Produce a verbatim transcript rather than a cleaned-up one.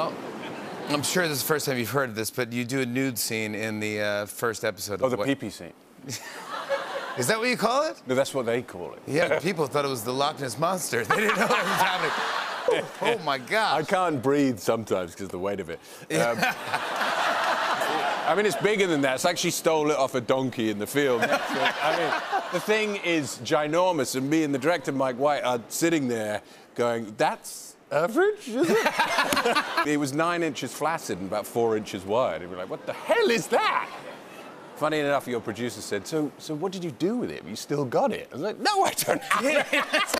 Oh, I'm sure this is the first time you've heard of this, but you do a nude scene in the uh, first episode. Oh, the pee-pee scene. Is that what you call it? No, that's what they call it. Yeah, people thought it was the Loch Ness Monster. They didn't know what was happening. Oh, oh, my God. I can't breathe sometimes because of the weight of it. Um, I mean, it's bigger than that. It's like she stole it off a donkey in the field. That's it. I mean, the thing is ginormous, and me and the director, Mike White, are sitting there going, that's average, is it? It was nine inches flaccid and about four inches wide. And we're like, what the hell is that? Funny enough, your producer said, so, so what did you do with it? You still got it? I was like, no, I don't have it.